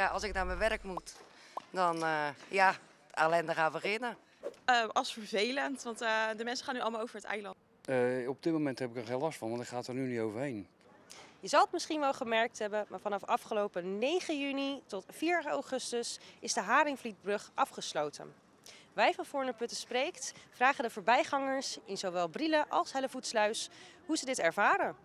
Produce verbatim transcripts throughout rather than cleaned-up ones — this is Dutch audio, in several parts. ja, als ik naar mijn werk moet, dan uh, ja, ellende gaan beginnen. Uh, als vervelend, want uh, de mensen gaan nu allemaal over het eiland. Uh, op dit moment heb ik er geen last van, want ik ga er nu niet overheen. Je zal het misschien wel gemerkt hebben, maar vanaf afgelopen negen juni tot vier augustus is de Haringvlietbrug afgesloten. Wij van Voorne-Putten Spreekt vragen de voorbijgangers in zowel Brielle als Hellevoetsluis hoe ze dit ervaren.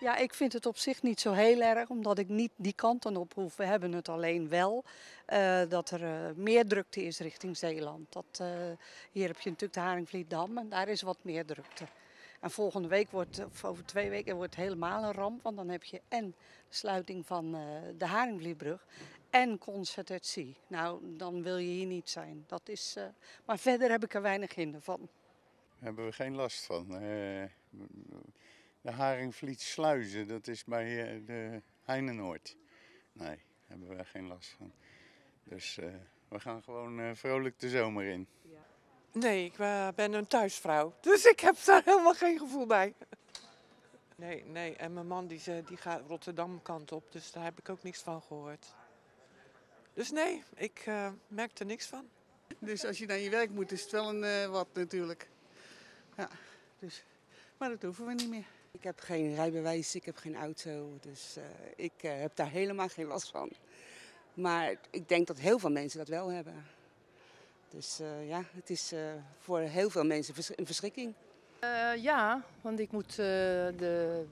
Ja, ik vind het op zich niet zo heel erg, omdat ik niet die kanten op hoef. We hebben het alleen wel uh, dat er uh, meer drukte is richting Zeeland. Dat, uh, hier heb je natuurlijk de Haringvlietdam en daar is wat meer drukte. En volgende week, wordt, of over twee weken, wordt het helemaal een ramp. Want dan heb je en de sluiting van uh, de Haringvlietbrug en Concert at Sea. Nou, dan wil je hier niet zijn. Dat is, uh, maar verder heb ik er weinig hinder van. Daar hebben we geen last van. Uh... De Haringvliet Sluizen, dat is bij de Heinenoord. Nee, daar hebben we geen last van. Dus uh, we gaan gewoon uh, vrolijk de zomer in. Nee, ik uh, ben een thuisvrouw, dus ik heb daar helemaal geen gevoel bij. Nee, nee, en mijn man die, die gaat Rotterdam kant op, dus daar heb ik ook niks van gehoord. Dus nee, ik uh, merk er niks van. Dus als je naar je werk moet, is het wel een uh, wat natuurlijk. Ja, dus, maar dat hoeven we niet meer. Ik heb geen rijbewijs, ik heb geen auto, dus uh, ik uh, heb daar helemaal geen last van. Maar ik denk dat heel veel mensen dat wel hebben. Dus uh, ja, het is uh, voor heel veel mensen een verschrikking. Uh, ja, want ik moet uh, de,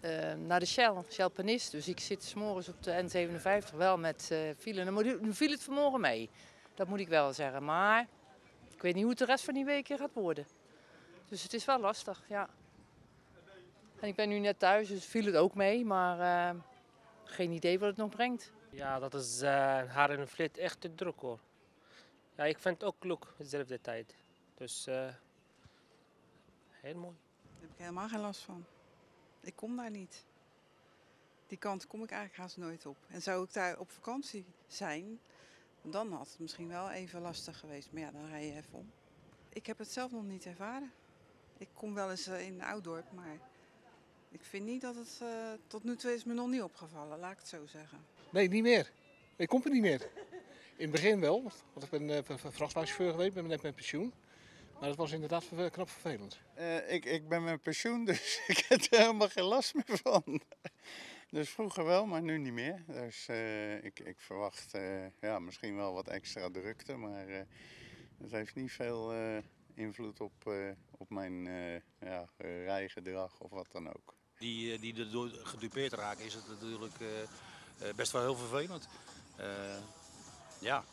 uh, naar de Shell, Shell Penist. Dus ik zit 's morgens op de N zevenenvijftig wel met uh, file. Nu viel het vanmorgen mee, dat moet ik wel zeggen. Maar ik weet niet hoe het de rest van die week gaat worden. Dus het is wel lastig, ja. En ik ben nu net thuis, dus viel het ook mee, maar uh, geen idee wat het nog brengt. Ja, dat is uh, Haringvliet echt te druk hoor. Ja, ik vind het ook leuk, dezelfde tijd. Dus uh, heel mooi. Daar heb ik helemaal geen last van. Ik kom daar niet. Die kant kom ik eigenlijk haast nooit op. En zou ik daar op vakantie zijn, dan had het misschien wel even lastig geweest. Maar ja, dan rij je even om. Ik heb het zelf nog niet ervaren. Ik kom wel eens in Ouddorp, maar... Ik vind niet dat het, uh, tot nu toe is me nog niet opgevallen, laat ik het zo zeggen. Nee, niet meer. Ik kom er niet meer. In het begin wel, want ik ben uh, vrachtwagenchauffeur geweest, ben net met pensioen. Maar dat was inderdaad ver, knap vervelend. Uh, ik, ik ben met pensioen, dus ik heb er helemaal geen last meer van. Dus vroeger wel, maar nu niet meer. Dus uh, ik, ik verwacht uh, ja, misschien wel wat extra drukte, maar uh, dat heeft niet veel... Uh, invloed op, uh, op mijn uh, ja, rijgedrag of wat dan ook. Die, die erdoor gedupeerd raken is het natuurlijk uh, best wel heel vervelend. Uh, ja,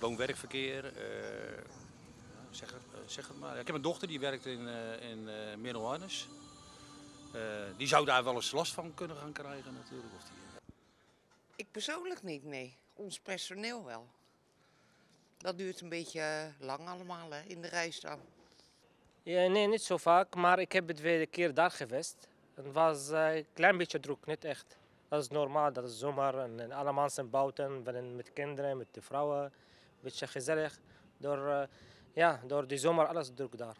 woon-werkverkeer, uh, zeg, zeg het maar. Ik heb een dochter die werkt in, uh, in uh, Middelharnes. Uh, die zou daar wel eens last van kunnen gaan krijgen natuurlijk. Of die, uh... Ik persoonlijk niet, nee. Ons personeel wel. Dat duurt een beetje lang allemaal hè, in de rij staan. Ja, nee, niet zo vaak, maar ik heb de tweede keer daar geweest. Het was uh, een klein beetje druk, niet echt. Dat is normaal, dat is zomaar. En, en alle mensen buiten, met kinderen, met de vrouwen. Een beetje gezellig. Door, uh, ja, door de zomer alles druk daar.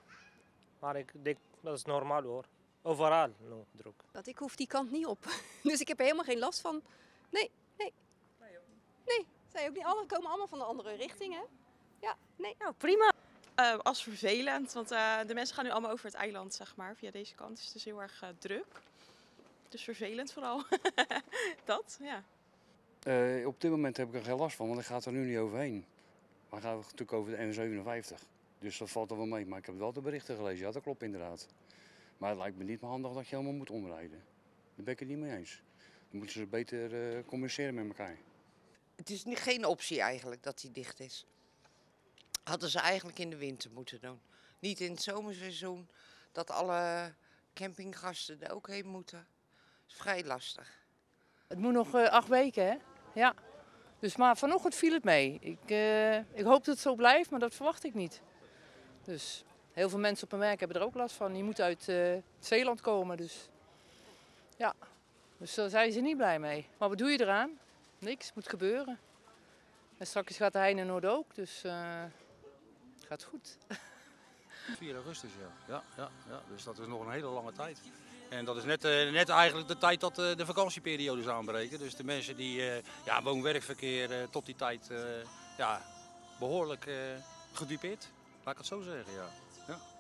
Maar ik denk, dat is normaal hoor. Overal no, druk. Want ik hoef die kant niet op, dus ik heb er helemaal geen last van. Nee, nee, nee. Nee, ook niet. Alle komen allemaal van de andere richting, hè? Ja, nee, nou prima. Uh, als vervelend, want uh, de mensen gaan nu allemaal over het eiland, zeg maar. Via deze kant is het dus heel erg uh, druk. Dus vervelend vooral. Dat, ja. Uh, op dit moment heb ik er geen last van, want ik ga er nu niet overheen. Maar gaan we natuurlijk over de N zevenenvijftig. Dus dat valt er wel mee. Maar ik heb wel de berichten gelezen. Ja, dat klopt inderdaad. Maar het lijkt me niet meer handig dat je helemaal moet omrijden. Daar ben ik het niet mee eens. Dan moeten ze beter uh, communiceren met elkaar. Het is geen optie eigenlijk dat hij dicht is. Hadden ze eigenlijk in de winter moeten doen. Niet in het zomerseizoen, dat alle campinggasten er ook heen moeten. Dat is vrij lastig. Het moet nog uh, acht weken, hè? Ja. Dus, maar vanochtend viel het mee. Ik, uh, ik hoop dat het zo blijft, maar dat verwacht ik niet. Dus heel veel mensen op mijn werk hebben er ook last van. Die moeten uit uh, Zeeland komen, dus ja. Dus daar zijn ze niet blij mee. Maar wat doe je eraan? Niks, moet gebeuren. En straks gaat de Heinenoord ook, dus het uh, gaat goed. vier augustus, ja. Ja, ja, ja. Dus dat is nog een hele lange tijd. En dat is net, net eigenlijk de tijd dat de vakantieperiodes aanbreken. Dus de mensen die ja, woon-werkverkeer tot die tijd ja, behoorlijk gedupeerd. Laat ik het zo zeggen, ja. Ja.